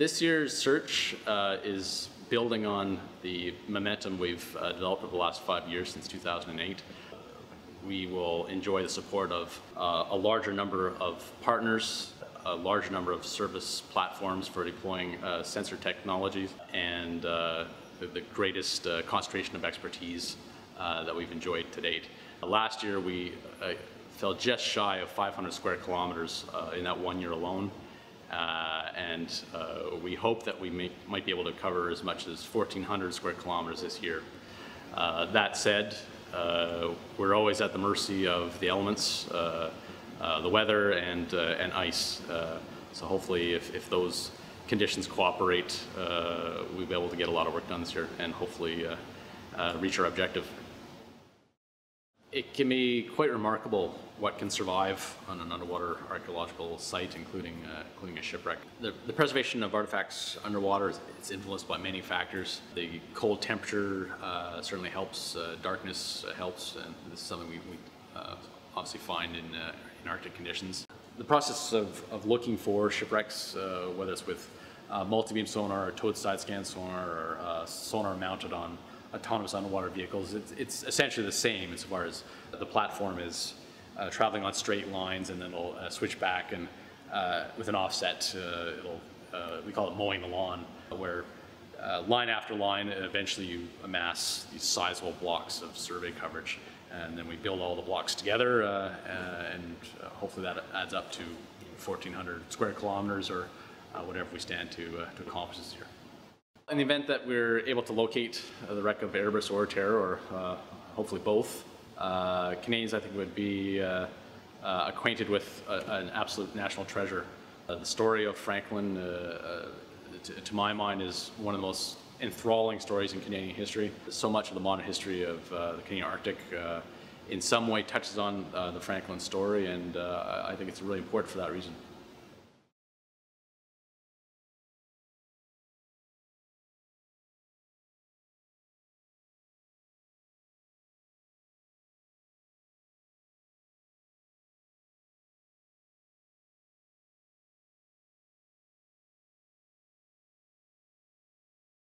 This year's search is building on the momentum we've developed over the last 5 years since 2008. We will enjoy the support of a larger number of partners, a large number of service platforms for deploying sensor technologies, and the greatest concentration of expertise that we've enjoyed to date. Last year we fell just shy of 500 square kilometers in that 1 year alone, and we hope that we might be able to cover as much as 1,400 square kilometers this year. That said, we're always at the mercy of the elements, the weather and ice, so hopefully if those conditions cooperate, we'll be able to get a lot of work done this year and hopefully reach our objective. It can be quite remarkable what can survive on an underwater archaeological site, including a shipwreck. The preservation of artifacts underwater is influenced by many factors. The cold temperature certainly helps, darkness helps, and this is something we obviously find in Arctic conditions. The process of looking for shipwrecks, whether it's with multi-beam sonar or towed side scan sonar or sonar mounted on autonomous underwater vehicles, it's essentially the same as far as the platform is traveling on straight lines, and then it'll switch back and with an offset, we call it mowing the lawn, where line after line eventually you amass these sizable blocks of survey coverage, and then we build all the blocks together and hopefully that adds up to 1,400 square kilometers or whatever we stand to accomplish this year. In the event that we're able to locate the wreck of Erebus or Terror, or hopefully both, Canadians I think would be acquainted with an absolute national treasure. The story of Franklin, to my mind, is one of the most enthralling stories in Canadian history. So much of the modern history of the Canadian Arctic in some way touches on the Franklin story, and I think it's really important for that reason.